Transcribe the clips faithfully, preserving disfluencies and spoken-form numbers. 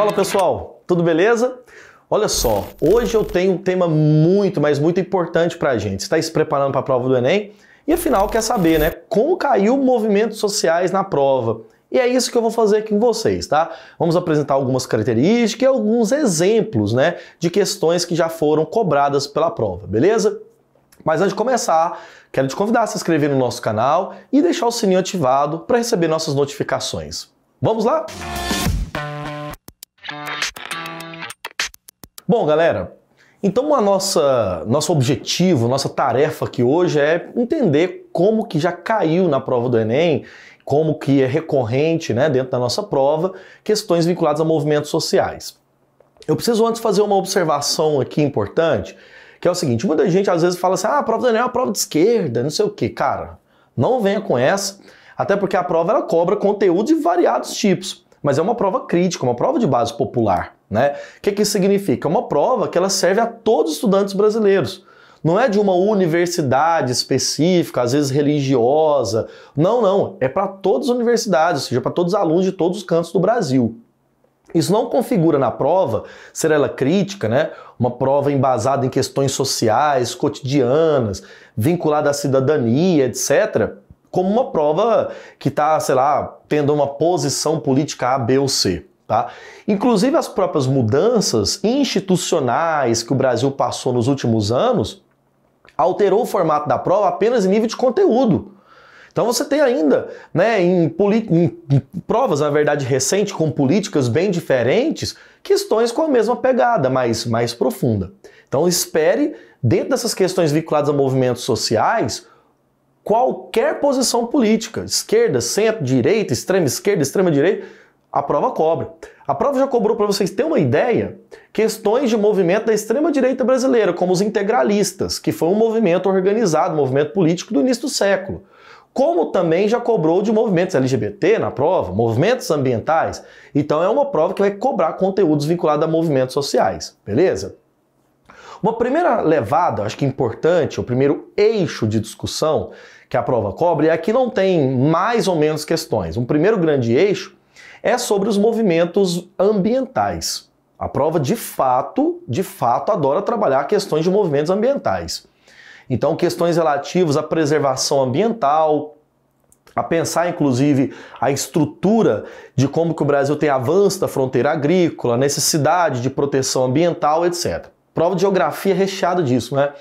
Fala pessoal, tudo beleza? Olha só, hoje eu tenho um tema muito, mas muito importante pra gente. Você está se preparando para a prova do Enem e afinal quer saber, né, como caiu movimentos sociais na prova. E é isso que eu vou fazer aqui com vocês, tá? Vamos apresentar algumas características e alguns exemplos, né, de questões que já foram cobradas pela prova, beleza? Mas antes de começar, quero te convidar a se inscrever no nosso canal e deixar o sininho ativado para receber nossas notificações. Vamos lá? Bom, galera, então a nossa, nosso objetivo, nossa tarefa aqui hoje é entender como que já caiu na prova do Enem, como que é recorrente, né, dentro da nossa prova, questões vinculadas a movimentos sociais. Eu preciso antes fazer uma observação aqui importante, que é o seguinte: muita gente às vezes fala assim, ah, a prova do Enem é uma prova de esquerda, não sei o quê. Cara, não venha com essa, até porque a prova ela cobra conteúdo de variados tipos, mas é uma prova crítica, uma prova de base popular, né? O que que isso significa? É uma prova que ela serve a todos os estudantes brasileiros. Não é de uma universidade específica, às vezes religiosa. Não, não. É para todas as universidades, ou seja, para todos os alunos de todos os cantos do Brasil. Isso não configura na prova ser ela crítica, né? Uma prova embasada em questões sociais, cotidianas, vinculada à cidadania, etcétera, como uma prova que está, sei lá, tendo uma posição política A, B ou C. Tá? Inclusive as próprias mudanças institucionais que o Brasil passou nos últimos anos alterou o formato da prova apenas em nível de conteúdo. Então você tem ainda, né, em, em, em provas, na verdade, recentes, com políticas bem diferentes, questões com a mesma pegada, mas mais profunda. Então espere, dentro dessas questões vinculadas a movimentos sociais, qualquer posição política, esquerda, centro, direita, extrema esquerda, extrema direita, a prova cobra. A prova já cobrou, para vocês terem uma ideia, questões de movimento da extrema-direita brasileira, como os integralistas, que foi um movimento organizado, um movimento político do início do século. Como também já cobrou de movimentos L G B T na prova, movimentos ambientais. Então é uma prova que vai cobrar conteúdos vinculados a movimentos sociais, beleza? Uma primeira levada, acho que importante, o primeiro eixo de discussão que a prova cobre, e aqui não tem mais ou menos questões. Um primeiro grande eixo é sobre os movimentos ambientais. A prova, de fato, de fato, adora trabalhar questões de movimentos ambientais. Então, questões relativas à preservação ambiental, a pensar, inclusive, a estrutura de como que o Brasil tem avanço da fronteira agrícola, necessidade de proteção ambiental, etcétera. Prova de geografia recheada disso, né?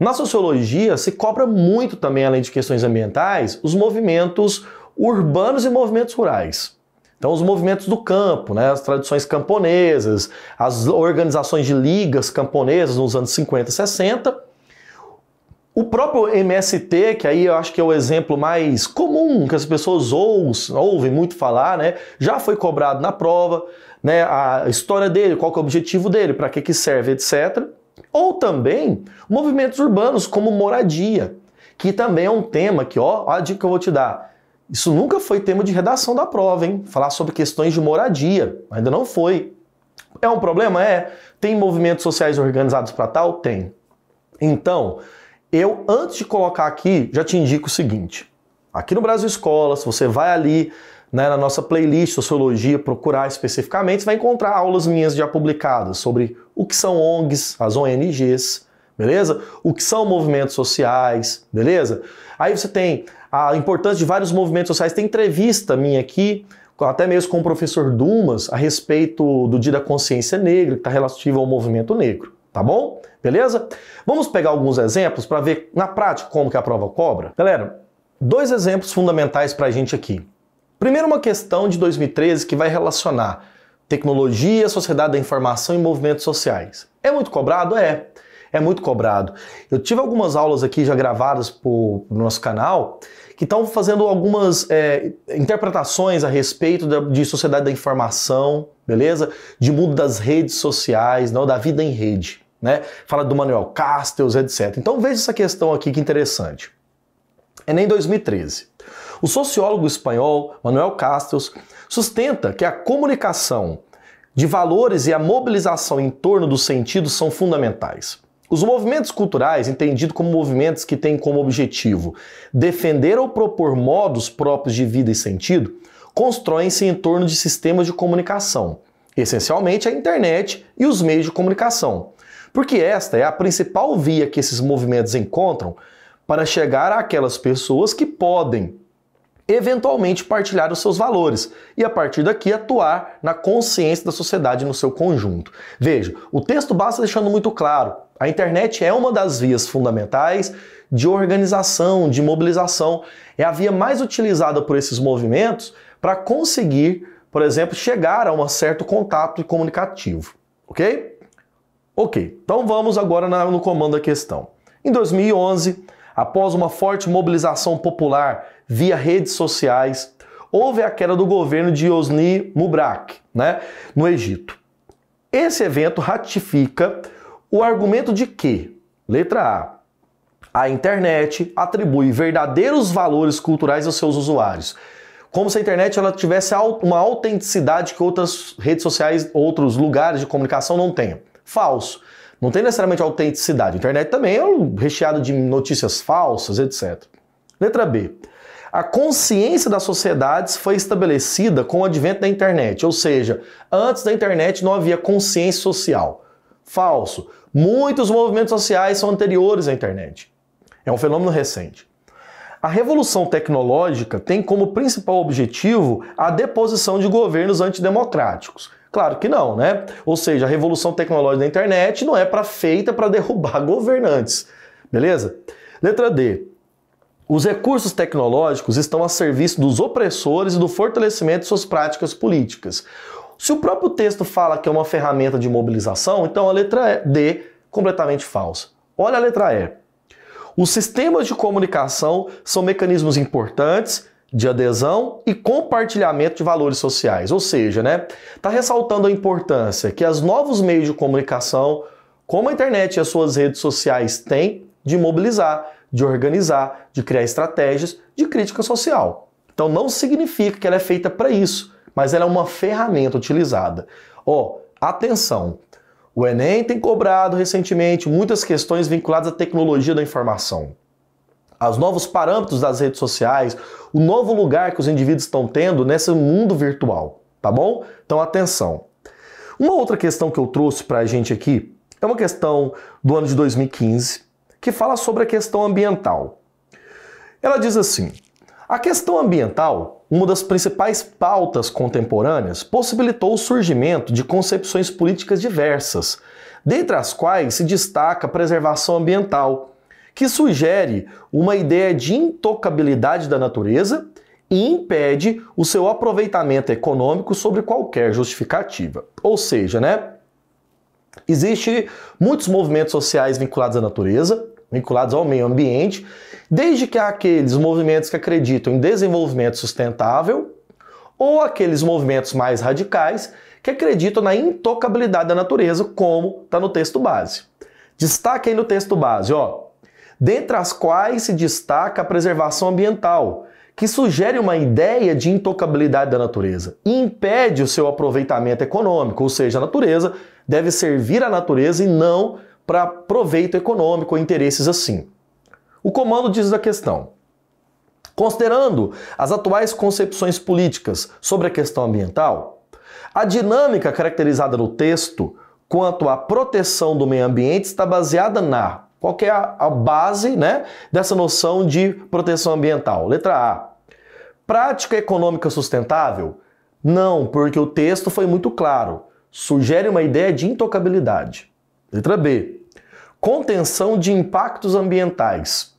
Na sociologia, se cobra muito também, além de questões ambientais, os movimentos urbanos e movimentos rurais. Então os movimentos do campo, né, as tradições camponesas, as organizações de ligas camponesas nos anos cinquenta e sessenta. O próprio M S T, que aí eu acho que é o exemplo mais comum, que as pessoas ouvem muito falar, né, já foi cobrado na prova, né, a história dele, qual que é o objetivo dele, para que que serve, etcétera. Ou também movimentos urbanos como moradia, que também é um tema que, ó, ó a dica que eu vou te dar. Isso nunca foi tema de redação da prova, hein? Falar sobre questões de moradia, ainda não foi. É um problema? É. Tem movimentos sociais organizados para tal? Tem. Então, eu antes de colocar aqui, já te indico o seguinte. Aqui no Brasil Escola, se você vai ali, né, na nossa playlist Sociologia, procurar especificamente, você vai encontrar aulas minhas já publicadas sobre o que são O N Gs, as O N Gs, beleza? O que são movimentos sociais, beleza? Aí você tem a importância de vários movimentos sociais. Tem entrevista minha aqui, até mesmo com o professor Dumas, a respeito do Dia da Consciência Negra, que está relativo ao movimento negro, tá bom? Beleza? Vamos pegar alguns exemplos para ver na prática como que a prova cobra? Galera, dois exemplos fundamentais para a gente aqui. Primeiro, uma questão de dois mil e treze que vai relacionar tecnologia, sociedade da informação e movimentos sociais. É muito cobrado? É. É muito cobrado. Eu tive algumas aulas aqui já gravadas por, no nosso canal que estão fazendo algumas é, interpretações a respeito de, de sociedade da informação, beleza? De mundo das redes sociais, não, da vida em rede, né? Fala do Manuel Castells, etcétera. Então veja essa questão aqui que interessante. Enem dois mil e treze. O sociólogo espanhol Manuel Castells sustenta que a comunicação de valores e a mobilização em torno dos sentidos são fundamentais. Os movimentos culturais, entendido como movimentos que têm como objetivo defender ou propor modos próprios de vida e sentido, constroem-se em torno de sistemas de comunicação essencialmente a internet e os meios de comunicação, porque esta é a principal via que esses movimentos encontram para chegar àquelas pessoas que podem eventualmente partilhar os seus valores e, a partir daqui, atuar na consciência da sociedade no seu conjunto. Veja, o texto basta deixando muito claro, a internet é uma das vias fundamentais de organização, de mobilização, é a via mais utilizada por esses movimentos para conseguir, por exemplo, chegar a um certo contato comunicativo, ok? Ok, então vamos agora no comando da questão. Em dois mil e onze, após uma forte mobilização popular via redes sociais, houve a queda do governo de Hosni Mubarak, né, no Egito. Esse evento ratifica o argumento de que, letra A, a internet atribui verdadeiros valores culturais aos seus usuários, como se a internet ela tivesse uma autenticidade que outras redes sociais, outros lugares de comunicação não tenham. Falso. Não tem necessariamente autenticidade. A internet também é recheada de notícias falsas, etcétera. Letra B. A consciência das sociedades foi estabelecida com o advento da internet, ou seja, antes da internet não havia consciência social. Falso. Muitos movimentos sociais são anteriores à internet. É um fenômeno recente. A revolução tecnológica tem como principal objetivo a deposição de governos antidemocráticos. Claro que não, né? Ou seja, a revolução tecnológica da internet não é para feita para derrubar governantes, beleza? Letra D. Os recursos tecnológicos estão a serviço dos opressores e do fortalecimento de suas práticas políticas. Se o próprio texto fala que é uma ferramenta de mobilização, então a letra D completamente falsa. Olha a letra E. Os sistemas de comunicação são mecanismos importantes de adesão e compartilhamento de valores sociais, ou seja, né, tá ressaltando a importância que os novos meios de comunicação, como a internet e as suas redes sociais, têm de mobilizar, de organizar, de criar estratégias de crítica social. Então não significa que ela é feita para isso, mas ela é uma ferramenta utilizada. Ó, atenção! O Enem tem cobrado recentemente muitas questões vinculadas à tecnologia da informação, aos novos parâmetros das redes sociais, o novo lugar que os indivíduos estão tendo nesse mundo virtual, tá bom? Então, atenção. Uma outra questão que eu trouxe para a gente aqui é uma questão do ano de dois mil e quinze, que fala sobre a questão ambiental. Ela diz assim, a questão ambiental, uma das principais pautas contemporâneas, possibilitou o surgimento de concepções políticas diversas, dentre as quais se destaca a preservação ambiental, que sugere uma ideia de intocabilidade da natureza e impede o seu aproveitamento econômico sobre qualquer justificativa. Ou seja, né, existem muitos movimentos sociais vinculados à natureza, vinculados ao meio ambiente, desde que há aqueles movimentos que acreditam em desenvolvimento sustentável ou aqueles movimentos mais radicais que acreditam na intocabilidade da natureza, como está no texto base. Destaque aí no texto base, ó. Dentre as quais se destaca a preservação ambiental, que sugere uma ideia de intocabilidade da natureza e impede o seu aproveitamento econômico, ou seja, a natureza deve servir à natureza e não para proveito econômico ou interesses assim. O comando diz da questão, considerando as atuais concepções políticas sobre a questão ambiental, a dinâmica caracterizada no texto quanto à proteção do meio ambiente está baseada na... Qual que é a base, né, dessa noção de proteção ambiental? Letra A. Prática econômica sustentável? Não, porque o texto foi muito claro. Sugere uma ideia de intocabilidade. Letra B. Contenção de impactos ambientais.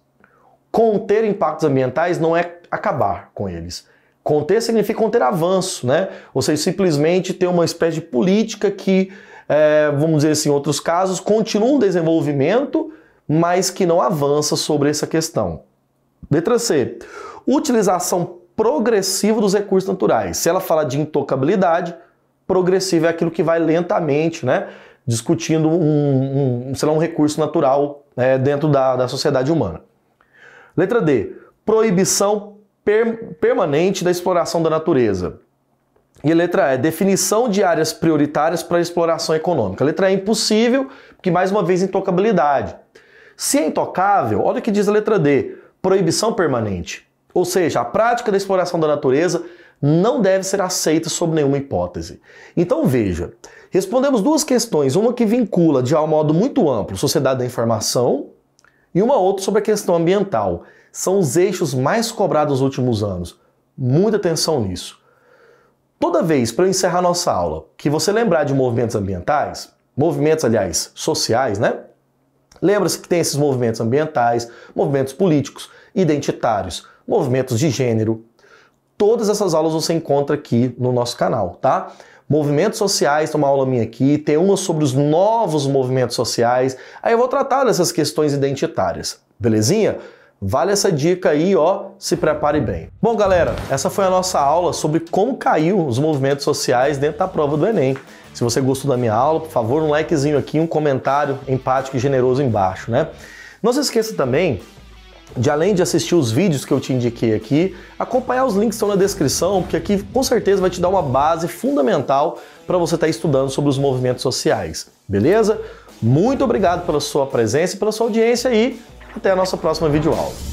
Conter impactos ambientais não é acabar com eles. Conter significa conter avanço, né? Ou seja, simplesmente ter uma espécie de política que, é, vamos dizer assim, em outros casos, continua um desenvolvimento, mas que não avança sobre essa questão. Letra C. Utilização progressiva dos recursos naturais. Se ela fala de intocabilidade, progressiva é aquilo que vai lentamente, né, discutindo um, um, sei lá, um recurso natural, né, dentro da, da sociedade humana. Letra D. Proibição per, permanente da exploração da natureza. E letra E, definição de áreas prioritárias para exploração econômica. Letra E, impossível, porque mais uma vez intocabilidade. Se é intocável, olha o que diz a letra D, proibição permanente. Ou seja, a prática da exploração da natureza não deve ser aceita sob nenhuma hipótese. Então veja, respondemos duas questões, uma que vincula de um modo muito amplo sociedade da informação e uma outra sobre a questão ambiental. São os eixos mais cobrados nos últimos anos. Muita atenção nisso. Toda vez, para eu encerrar nossa aula, que você lembrar de movimentos ambientais, movimentos, aliás, sociais, né? Lembra-se que tem esses movimentos ambientais, movimentos políticos, identitários, movimentos de gênero. Todas essas aulas você encontra aqui no nosso canal, tá? Movimentos sociais, tem uma aula minha aqui, tem uma sobre os novos movimentos sociais. Aí eu vou tratar dessas questões identitárias, belezinha? Vale essa dica aí, ó, se prepare bem. Bom, galera, essa foi a nossa aula sobre como caiu os movimentos sociais dentro da prova do Enem. Se você gostou da minha aula, por favor, um likezinho aqui, um comentário empático e generoso embaixo, né? Não se esqueça também de, além de assistir os vídeos que eu te indiquei aqui, acompanhar os links que estão na descrição, porque aqui com certeza vai te dar uma base fundamental para você estar estudando sobre os movimentos sociais, beleza? Muito obrigado pela sua presença e pela sua audiência e até a nossa próxima videoaula.